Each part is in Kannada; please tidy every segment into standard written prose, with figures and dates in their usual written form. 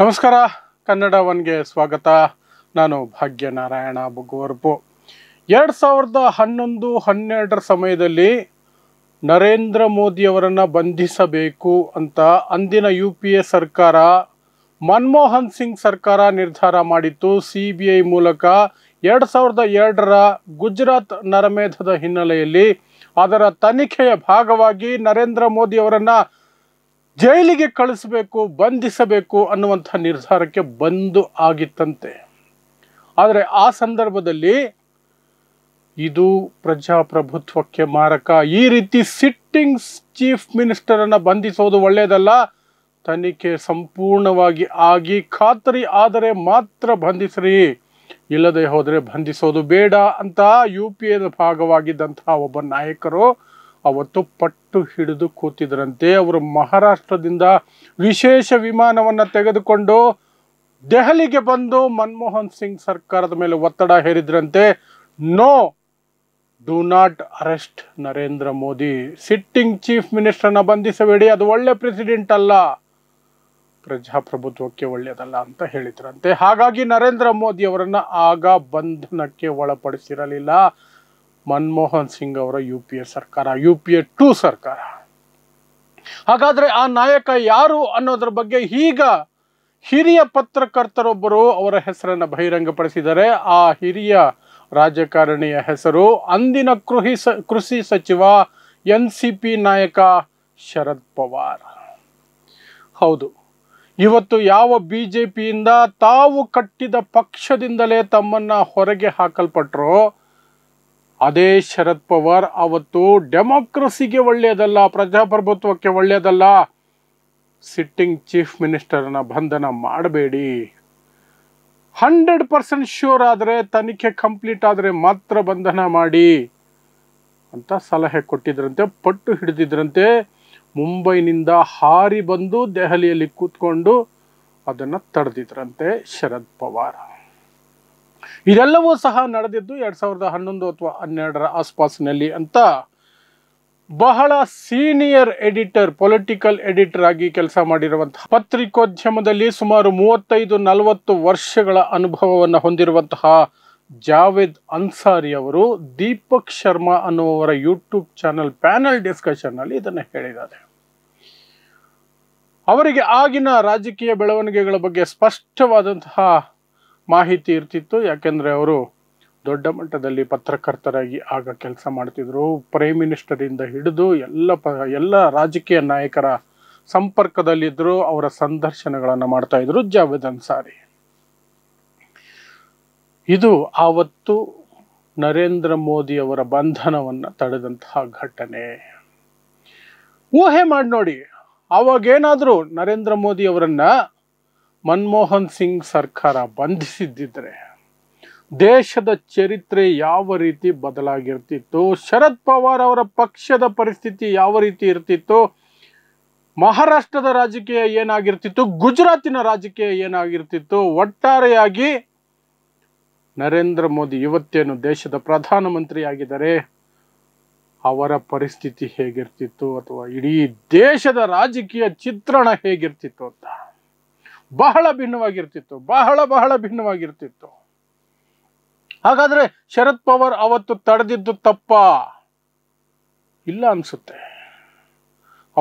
ನಮಸ್ಕಾರ ಕನ್ನಡ ಒನ್ಗೆ ಸ್ವಾಗತ। ನಾನು ಭಾಗ್ಯನಾರಾಯಣ ಬುಗೋರ್ಪು। 2011-12 ಸಮಯದಲ್ಲಿ ನರೇಂದ್ರ ಮೋದಿ ಅವರನ್ನು ಬಂಧಿಸಬೇಕು ಅಂತ ಅಂದಿನ ಯುಪಿಎ ಸರ್ಕಾರ ಮನಮೋಹನ್ ಸಿಂಗ್ ಸರ್ಕಾರ ನಿರ್ಧಾರ ಮಾಡಿತ್ತು। ಸಿಬಿಐ ಮೂಲಕ 2002ರ ಗುಜರಾತ್ ನರಮೇಧದ ಹಿನ್ನೆಲೆಯಲ್ಲಿ ಅದರ ತನಿಖೆಯ ಭಾಗವಾಗಿ ನರೇಂದ್ರ ಮೋದಿ ಅವರನ್ನು ಜೈಲಿಗೆ ಕಳಿಸಬೇಕು, ಬಂಧಿಸಬೇಕು ಅನ್ನುವಂತ ನಿರ್ಧಾರಕ್ಕೆ ಬಂದು ಆಗಿತ್ತಂತೆ। ಆದರೆ ಆ ಸಂದರ್ಭದಲ್ಲಿ ಇದು ಪ್ರಜಾಪ್ರಭುತ್ವಕ್ಕೆ ಮಾರಕ। ಈ ರೀತಿ ಸಿಟ್ಟಿಂಗ್ ಚೀಫ್ ಮಿನಿಸ್ಟರ್ ಅನ್ನು ಬಂಧಿಸೋದು ಒಳ್ಳೆಯದಲ್ಲ। ತನಿಖೆ ಸಂಪೂರ್ಣವಾಗಿ ಆಗಿ ಖಾತ್ರಿ ಆದರೆ ಮಾತ್ರ ಬಂಧಿಸ್ರಿ, ಇಲ್ಲದೆ ಹೋದರೆ ಬಂಧಿಸೋದು ಬೇಡ ಅಂತ ಯುಪಿಎದ ಭಾಗವಾಗಿದ್ದಂತಹ ಒಬ್ಬ ನಾಯಕರು ಅವತ್ತು ಪಟ್ಟು ಹಿಡಿದು ಕೂತಿದ್ರಂತೆ। ಅವರು ಮಹಾರಾಷ್ಟ್ರದಿಂದ ವಿಶೇಷ ವಿಮಾನವನ್ನು ತೆಗೆದುಕೊಂಡು ದೆಹಲಿಗೆ ಬಂದು ಮನಮೋಹನ್ ಸಿಂಗ್ ಸರ್ಕಾರದ ಮೇಲೆ ಒತ್ತಡ ಹೇರಿದ್ರಂತೆ। No, do not arrest Narendra Modi, sitting chief ಮಿನಿಸ್ಟರ್ನ ಬಂಧಿಸಬೇಡಿ, ಅದು ಒಳ್ಳೆ ಪ್ರೆಸಿಡೆಂಟ್ ಅಲ್ಲ, ಪ್ರಜಾಪ್ರಭುತ್ವಕ್ಕೆ ಒಳ್ಳೆಯದಲ್ಲ ಅಂತ ಹೇಳಿದ್ರಂತೆ। ಹಾಗಾಗಿ ನರೇಂದ್ರ ಮೋದಿ ಅವರನ್ನು ಆಗ ಬಂಧನಕ್ಕೆ ಒಳಪಡಿಸಿರಲಿಲ್ಲ ಮನಮೋಹನ್ ಸಿಂಗ್ ಅವರ ಯುಪಿಎ ಸರ್ಕಾರ, UPA 2 ಸರ್ಕಾರ। ಹಾಗಾದರೆ ಆ ನಾಯಕ ಯಾರು ಅನ್ನೋದ್ರ ಬಗ್ಗೆ ಈಗ ಹಿರಿಯ ಪತ್ರಕರ್ತರೊಬ್ಬರು ಅವರ ಹೆಸರನ್ನು ಬಹಿರಂಗಪಡಿಸಿದ್ದಾರೆ। ಆ ಹಿರಿಯ ರಾಜಕಾರಣಿಯ ಹೆಸರು ಅಂದಿನ ಕೃಷಿ ಸಚಿವ NCP ನಾಯಕ ಶರದ್ ಪವಾರ್। ಹೌದು, ಇವತ್ತು ಯಾವ ಬಿಜೆಪಿಯಿಂದ ತಾವು ಕಟ್ಟಿದ ಪಕ್ಷದಿಂದಲೇ ತಮ್ಮನ್ನು ಹೊರಗೆ ಹಾಕಲ್ಪಟ್ಟರೋ ಅದೇ ಶರದ್ ಪವಾರ್ ಅವತ್ತು ಡೆಮಾಕ್ರಸಿಗೆ ಒಳ್ಳೆಯದಲ್ಲ, ಪ್ರಜಾಪ್ರಭುತ್ವಕ್ಕೆ ಒಳ್ಳೆಯದಲ್ಲ, ಸಿಟ್ಟಿಂಗ್ ಚೀಫ್ ಮಿನಿಸ್ಟರ್ನ ಬಂಧನ ಮಾಡಬೇಡಿ, 100% ಶ್ಯೂರ್ ಆದರೆ, ತನಿಖೆ ಕಂಪ್ಲೀಟ್ ಆದರೆ ಮಾತ್ರ ಬಂಧನ ಮಾಡಿ ಅಂತ ಸಲಹೆ ಕೊಟ್ಟಿದ್ರಂತೆ, ಪಟ್ಟು ಹಿಡಿದಿದ್ರಂತೆ। ಮುಂಬೈನಿಂದ ಹಾರಿ ಬಂದು ದೆಹಲಿಯಲ್ಲಿ ಕೂತ್ಕೊಂಡು ಅದನ್ನು ತಡೆದಿದ್ರಂತೆ ಶರದ್ ಪವಾರ್। ಇದೆಲ್ಲವೂ ಸಹ ನಡೆದಿದ್ದು 2011 ಅಥವಾ 12ರ ಆಸ್ಪಾಸಿನಲ್ಲಿ ಅಂತ ಬಹಳ ಸೀನಿಯರ್ ಎಡಿಟರ್, ಪೊಲಿಟಿಕಲ್ ಎಡಿಟರ್ ಆಗಿ ಕೆಲಸ ಮಾಡಿರುವಂತಹ, ಪತ್ರಿಕೋದ್ಯಮದಲ್ಲಿ ಸುಮಾರು 35-40 ವರ್ಷಗಳ ಅನುಭವವನ್ನು ಹೊಂದಿರುವಂತಹ ಜಾವೇದ್ ಅನ್ಸಾರಿ ಅವರು ದೀಪಕ್ ಶರ್ಮಾ ಅನ್ನುವವರ ಯೂಟ್ಯೂಬ್ ಚಾನಲ್ ಪ್ಯಾನಲ್ ಡಿಸ್ಕಷನ್ನಲ್ಲಿ ಇದನ್ನು ಹೇಳಿದ್ದಾರೆ। ಅವರಿಗೆ ಆಗಿನ ರಾಜಕೀಯ ಬೆಳವಣಿಗೆಗಳ ಬಗ್ಗೆ ಸ್ಪಷ್ಟವಾದಂತಹ ಮಾಹಿತಿ ಇರ್ತಿತ್ತು, ಯಾಕೆಂದರೆ ಅವರು ದೊಡ್ಡ ಮಟ್ಟದಲ್ಲಿ ಪತ್ರಕರ್ತರಾಗಿ ಆಗ ಕೆಲಸ ಮಾಡ್ತಿದ್ರು। ಪ್ರೈಮ್ ಮಿನಿಸ್ಟರಿಂದ ಹಿಡಿದು ಎಲ್ಲ ರಾಜಕೀಯ ನಾಯಕರ ಸಂಪರ್ಕದಲ್ಲಿದ್ದರು, ಅವರ ಸಂದರ್ಶನಗಳನ್ನು ಮಾಡ್ತಾ ಇದ್ರು ಜಾವೇದ್ ಅನ್ಸಾರಿ। ಇದು ಆವತ್ತು ನರೇಂದ್ರ ಮೋದಿ ಅವರ ಬಂಧನವನ್ನು ತಡೆದಂತಹ ಘಟನೆ। ಊಹೆ ಮಾಡಿ ನೋಡಿ, ಆವಾಗೇನಾದರೂ ನರೇಂದ್ರ ಮೋದಿ ಅವರನ್ನು ಮನಮೋಹನ್ ಸಿಂಗ್ ಸರ್ಕಾರ ಬಂಧಿಸಿದ್ದಿದ್ರೆ ದೇಶದ ಚರಿತ್ರೆ ಯಾವ ರೀತಿ ಬದಲಾಗಿರ್ತಿತ್ತು, ಶರದ್ ಪವಾರ್ ಅವರ ಪಕ್ಷದ ಪರಿಸ್ಥಿತಿ ಯಾವ ರೀತಿ ಇರ್ತಿತ್ತು, ಮಹಾರಾಷ್ಟ್ರದ ರಾಜಕೀಯ ಏನಾಗಿರ್ತಿತ್ತು, ಗುಜರಾತಿನ ರಾಜಕೀಯ ಏನಾಗಿರ್ತಿತ್ತು, ಒಟ್ಟಾರೆಯಾಗಿ ನರೇಂದ್ರ ಮೋದಿ ಇವತ್ತೇನು ದೇಶದ ಪ್ರಧಾನಮಂತ್ರಿಯಾಗಿದ್ದಾರೆ ಅವರ ಪರಿಸ್ಥಿತಿ ಹೇಗಿರ್ತಿತ್ತು ಅಥವಾ ಇಡೀ ದೇಶದ ರಾಜಕೀಯ ಚಿತ್ರಣ ಹೇಗಿರ್ತಿತ್ತು ಅಂತ ಬಹಳ ಭಿನ್ನವಾಗಿರ್ತಿತ್ತು, ಬಹಳ ಭಿನ್ನವಾಗಿರ್ತಿತ್ತು। ಹಾಗಾದರೆ ಶರದ್ ಪವಾರ್ ಅವತ್ತು ತಡೆದಿದ್ದು ತಪ್ಪ ಇಲ್ಲ ಅನ್ಸುತ್ತೆ।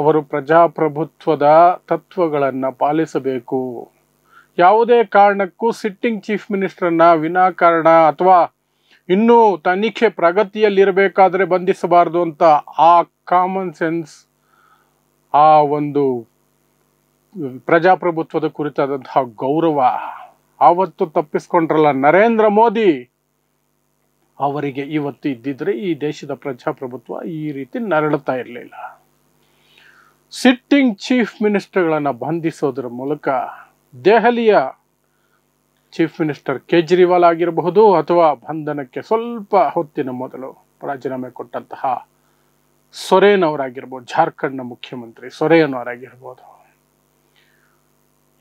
ಅವರು ಪ್ರಜಾಪ್ರಭುತ್ವದ ತತ್ವಗಳನ್ನು ಪಾಲಿಸಬೇಕು, ಯಾವುದೇ ಕಾರಣಕ್ಕೂ ಸಿಟ್ಟಿಂಗ್ ಚೀಫ್ ಮಿನಿಸ್ಟರ್ನ ವಿನಾಕಾರಣ ಅಥವಾ ಇನ್ನೂ ತನಿಖೆ ಪ್ರಗತಿಯಲ್ಲಿರಬೇಕಾದ್ರೆ ಬಂಧಿಸಬಾರ್ದು ಅಂತ ಆ ಕಾಮನ್ ಸೆನ್ಸ್, ಆ ಒಂದು ಪ್ರಜಾಪ್ರಭುತ್ವದ ಕುರಿತಾದಂತಹ ಗೌರವ ಆವತ್ತು ತಪ್ಪಿಸ್ಕೊಂಡ್ರಲ್ಲ ನರೇಂದ್ರ ಮೋದಿ ಅವರಿಗೆ। ಇವತ್ತು ಇದ್ದಿದ್ರೆ ಈ ದೇಶದ ಪ್ರಜಾಪ್ರಭುತ್ವ ಈ ರೀತಿ ನರಳುತ್ತಾ ಇರಲಿಲ್ಲ। ಸಿಟ್ಟಿಂಗ್ ಚೀಫ್ ಮಿನಿಸ್ಟರ್ಗಳನ್ನು ಬಂಧಿಸೋದ್ರ ಮೂಲಕ ದೆಹಲಿಯ ಚೀಫ್ ಮಿನಿಸ್ಟರ್ ಕೇಜ್ರಿವಾಲ್ ಆಗಿರಬಹುದು ಅಥವಾ ಬಂಧನಕ್ಕೆ ಸ್ವಲ್ಪ ಹೊತ್ತಿನ ಮೊದಲು ರಾಜೀನಾಮೆ ಕೊಟ್ಟಂತಹ ಸೊರೇನ್ ಅವರಾಗಿರ್ಬೋದು, ಜಾರ್ಖಂಡ್ನ ಮುಖ್ಯಮಂತ್ರಿ ಸೊರೇನ್ ಅವರಾಗಿರ್ಬೋದು,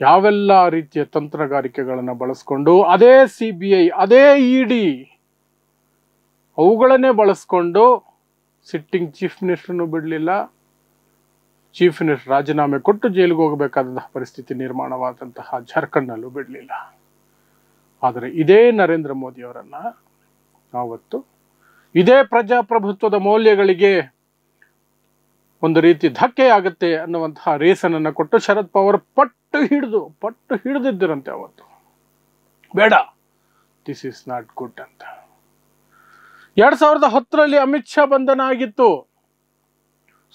ಯಾವೆಲ್ಲ ರೀತಿಯ ತಂತ್ರಗಾರಿಕೆಗಳನ್ನು ಬಳಸ್ಕೊಂಡು ಅದೇ CBI, ಅದೇ ED ಅವುಗಳನ್ನೇ ಬಳಸ್ಕೊಂಡು ಸಿಟ್ಟಿಂಗ್ ಚೀಫ್ ಮಿನಿಸ್ಟರ್ನೂ ಬಿಡಲಿಲ್ಲ, ಚೀಫ್ ಮಿನಿಸ್ಟರ್ ರಾಜೀನಾಮೆ ಕೊಟ್ಟು ಜೈಲಿಗೆ ಹೋಗಬೇಕಾದಂತಹ ಪರಿಸ್ಥಿತಿ ನಿರ್ಮಾಣವಾದಂತಹ ಜಾರ್ಖಂಡ್ನಲ್ಲೂ ಬಿಡಲಿಲ್ಲ. ಆದರೆ ಇದೇ ನರೇಂದ್ರ ಮೋದಿಯವರನ್ನು ಆವತ್ತು ಇದೇ ಪ್ರಜಾಪ್ರಭುತ್ವದ ಮೌಲ್ಯಗಳಿಗೆ ಒಂದು ರೀತಿ ಧಕ್ಕೆಯಾಗುತ್ತೆ ಅನ್ನುವಂತಹ ರೇಸನನ್ನು ಕೊಟ್ಟು ಶರದ್ ಪವಾರ್ ಪಟ್ಟು ಹಿಡಿದಿದ್ದರಂತೆ ಅವತ್ತು. ಬೇಡ, ದಿಸ್ ಈಸ್ ನಾಟ್ ಗುಡ್ ಅಂತ. 2010ರಲ್ಲಿ ಅಮಿತ್ ಶಾ ಬಂಧನ ಆಗಿತ್ತು.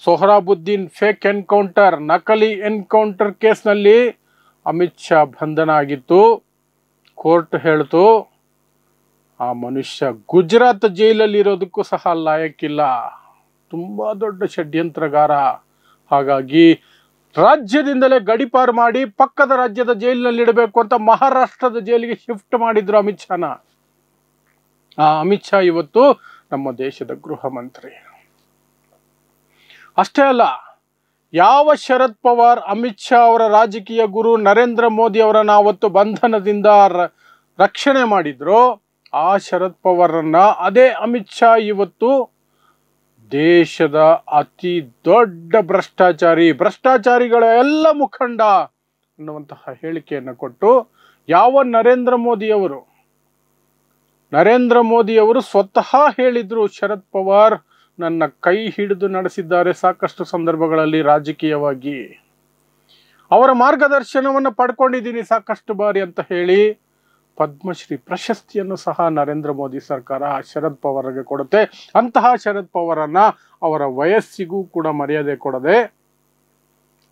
ಸೊಹ್ರಾಬುದ್ದೀನ್ ಫೇಕ್ ಎನ್ಕೌಂಟರ್, ನಕಲಿ ಎನ್ಕೌಂಟರ್ ಕೇಸ್ನಲ್ಲಿ ಅಮಿತ್ ಶಾ ಬಂಧನ ಆಗಿತ್ತು. ಕೋರ್ಟ್ ಹೇಳ್ತು ಆ ಮನುಷ್ಯ ಗುಜರಾತ್ ಜೈಲಲ್ಲಿ ಇರೋದಕ್ಕೂ ಸಹ ಲಾಯಕ್ಕಿಲ್ಲ, ತುಂಬ ದೊಡ್ಡ ಷಡ್ಯಂತ್ರಗಾರ, ಹಾಗಾಗಿ ರಾಜ್ಯದಿಂದಲೇ ಗಡಿಪಾರು ಮಾಡಿ ಪಕ್ಕದ ರಾಜ್ಯದ ಜೈಲಿನಲ್ಲಿ ಇಡಬೇಕು ಅಂತ ಮಹಾರಾಷ್ಟ್ರದ ಜೈಲಿಗೆ ಶಿಫ್ಟ್ ಮಾಡಿದ್ರು ಅಮಿತ್ ಶಾನ. ಆ ಅಮಿತ್ ಶಾ ಇವತ್ತು ನಮ್ಮ ದೇಶದ ಗೃಹ ಮಂತ್ರಿ. ಅಷ್ಟೇ ಅಲ್ಲ, ಯಾವ ಶರದ್ ಪವಾರ್ ಅಮಿತ್ ಶಾ ಅವರ ರಾಜಕೀಯ ಗುರು ನರೇಂದ್ರ ಮೋದಿ ಅವರನ್ನು ಅವತ್ತು ಬಂಧನದಿಂದ ರಕ್ಷಣೆ ಮಾಡಿದ್ರು, ಆ ಶರದ್ ಪವಾರನ್ನ ಅದೇ ಅಮಿತ್ ಶಾ ಇವತ್ತು ದೇಶದ ಅತಿ ದೊಡ್ಡ ಭ್ರಷ್ಟಾಚಾರಿಗಳೆಲ್ಲ ಮುಖಂಡ ಅನ್ನುವಂತಹ ಹೇಳಿಕೆಯನ್ನು ಕೊಟ್ಟು, ಯಾವ ನರೇಂದ್ರ ಮೋದಿಯವರು ಸ್ವತಃ ಹೇಳಿದ್ರು ಶರದ್ ಪವಾರ್ ನನ್ನ ಕೈ ಹಿಡಿದು ನಡೆಸಿದ್ದಾರೆ ಸಾಕಷ್ಟು ಸಂದರ್ಭಗಳಲ್ಲಿ, ರಾಜಕೀಯವಾಗಿ ಅವರ ಮಾರ್ಗದರ್ಶನವನ್ನು ಪಡ್ಕೊಂಡಿದ್ದೀನಿ ಸಾಕಷ್ಟು ಬಾರಿ ಅಂತ ಹೇಳಿ ಪದ್ಮಶ್ರೀ ಪ್ರಶಸ್ತಿಯನ್ನು ಸಹ ನರೇಂದ್ರ ಮೋದಿ ಸರ್ಕಾರ ಶರದ್ ಪವಾರ್ಗೆ ಕೊಡುತ್ತೆ. ಅಂತಹ ಶರದ್ ಪವಾರನ್ನ ಅವರ ವಯಸ್ಸಿಗೂ ಕೂಡ ಮರ್ಯಾದೆ ಕೊಡದೆ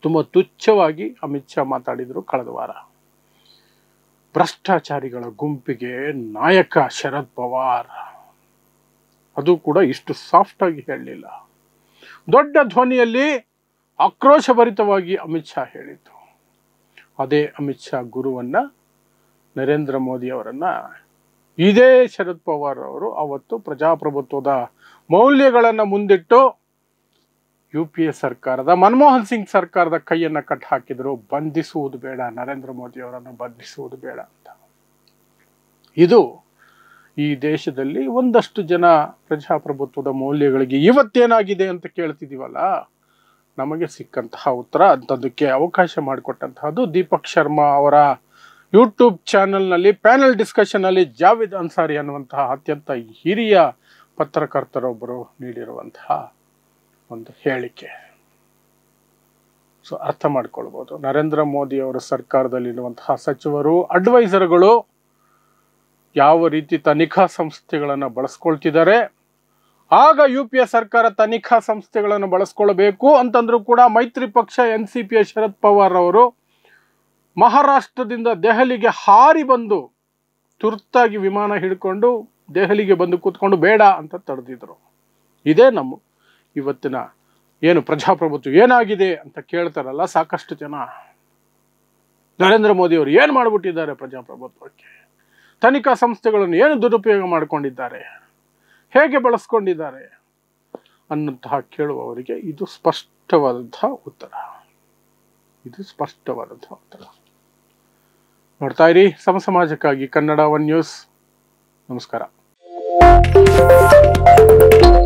ತುಂಬ ತುಚ್ಛವಾಗಿ ಅಮಿತ್ ಶಾ ಮಾತಾಡಿದರು ಕಳೆದ ವಾರ. ಭ್ರಷ್ಟಾಚಾರಿಗಳ ಗುಂಪಿಗೆ ನಾಯಕ ಶರದ್ ಪವಾರ್, ಅದು ಕೂಡ ಇಷ್ಟು ಸಾಫ್ಟ್ ಆಗಿ ಹೇಳಲಿಲ್ಲ, ದೊಡ್ಡ ಧ್ವನಿಯಲ್ಲಿ ಆಕ್ರೋಶಭರಿತವಾಗಿ ಅಮಿತ್ ಶಾ ಹೇಳಿದ್ರು. ಅದೇ ಅಮಿತ್ ಶಾ ಗುರುವನ್ನ ನರೇಂದ್ರ ಮೋದಿ ಅವರನ್ನು ಇದೇ ಶರದ್ ಪವಾರ್ ಅವರು ಅವತ್ತು ಪ್ರಜಾಪ್ರಭುತ್ವದ ಮೌಲ್ಯಗಳನ್ನು ಮುಂದಿಟ್ಟು ಯುಪಿಎ ಸರ್ಕಾರದ ಮನಮೋಹನ್ ಸಿಂಗ್ ಸರ್ಕಾರದ ಕೈಯನ್ನು ಕಟ್ ಹಾಕಿದ್ರು. ಬಂಧಿಸುವುದು ಬೇಡ, ನರೇಂದ್ರ ಮೋದಿ ಅವರನ್ನು ಬಂಧಿಸುವುದು ಬೇಡ ಅಂತ. ಇದು ಈ ದೇಶದಲ್ಲಿ ಒಂದಷ್ಟು ಜನ ಪ್ರಜಾಪ್ರಭುತ್ವದ ಮೌಲ್ಯಗಳಿಗೆ ಇವತ್ತೇನಾಗಿದೆ ಅಂತ ಕೇಳ್ತಿದ್ದೀವಲ್ಲ, ನಮಗೆ ಸಿಕ್ಕಂತಹ ಉತ್ತರ ಅಂತದಕ್ಕೆ ಅವಕಾಶ ಮಾಡಿಕೊಟ್ಟಂತಹದ್ದು ದೀಪಕ್ ಶರ್ಮಾ ಅವರ ಯೂಟ್ಯೂಬ್ ಚಾನಲ್ನಲ್ಲಿ ಪ್ಯಾನೆಲ್ ಡಿಸ್ಕಷನ್ನಲ್ಲಿ ಜಾವೇದ್ ಅಂಸಾರಿ ಅನ್ನುವಂತಹ ಅತ್ಯಂತ ಹಿರಿಯ ಪತ್ರಕರ್ತರೊಬ್ಬರು ನೀಡಿರುವಂತಹ ಒಂದು ಹೇಳಿಕೆ. ಸೊ ಅರ್ಥ ಮಾಡ್ಕೊಳ್ಬೋದು, ನರೇಂದ್ರ ಮೋದಿ ಅವರ ಸರ್ಕಾರದಲ್ಲಿರುವಂತಹ ಸಚಿವರು, ಅಡ್ವೈಸರ್ಗಳು ಯಾವ ರೀತಿ ತನಿಖಾ ಸಂಸ್ಥೆಗಳನ್ನು ಬಳಸ್ಕೊಳ್ತಿದ್ದಾರೆ. ಆಗ ಯು ಪಿ ಎ ಸರ್ಕಾರ ತನಿಖಾ ಸಂಸ್ಥೆಗಳನ್ನು ಬಳಸ್ಕೊಳ್ಬೇಕು ಅಂತಂದ್ರೂ ಕೂಡ ಮೈತ್ರಿ ಪಕ್ಷ ಎನ್ಸಿಪಿಯ ಶರದ್ ಪವಾರ್ ಅವರು ಮಹಾರಾಷ್ಟ್ರದಿಂದ ದೆಹಲಿಗೆ ಹಾರಿ ಬಂದು ತುರ್ತಾಗಿ ವಿಮಾನ ಹಿಡ್ಕೊಂಡು ದೆಹಲಿಗೆ ಬಂದು ಕೂತ್ಕೊಂಡು ಬೇಡ ಅಂತ ತಡೆದಿದ್ರು. ಇದೇ ನಮ್ಮ ಇವತ್ತಿನ ಏನು ಪ್ರಜಾಪ್ರಭುತ್ವ ಏನಾಗಿದೆ ಅಂತ ಕೇಳ್ತಾರಲ್ಲ ಸಾಕಷ್ಟು ಜನ. ನರೇಂದ್ರ ಮೋದಿಯವರು ಏನು ಮಾಡಿಬಿಟ್ಟಿದ್ದಾರೆ ಪ್ರಜಾಪ್ರಭುತ್ವಕ್ಕೆ? ತನಿಖಾ ಸಂಸ್ಥೆಗಳನ್ನು ಏನು ದುರುಪಯೋಗ ಮಾಡಿಕೊಂಡಿದ್ದಾರೆ, ಹೇಗೆ ಬಳಸ್ಕೊಂಡಿದ್ದಾರೆ ಅನ್ನಂತಹ ಕೇಳುವವರಿಗೆ ಇದು ಸ್ಪಷ್ಟವಾದಂತಹ ಉತ್ತರ. ನೋಡ್ತಾ ಇರಿ ಸಮ ಸಮಾಜಕ್ಕಾಗಿ ಕನ್ನಡ ಒನ್ ನ್ಯೂಸ್. ನಮಸ್ಕಾರ.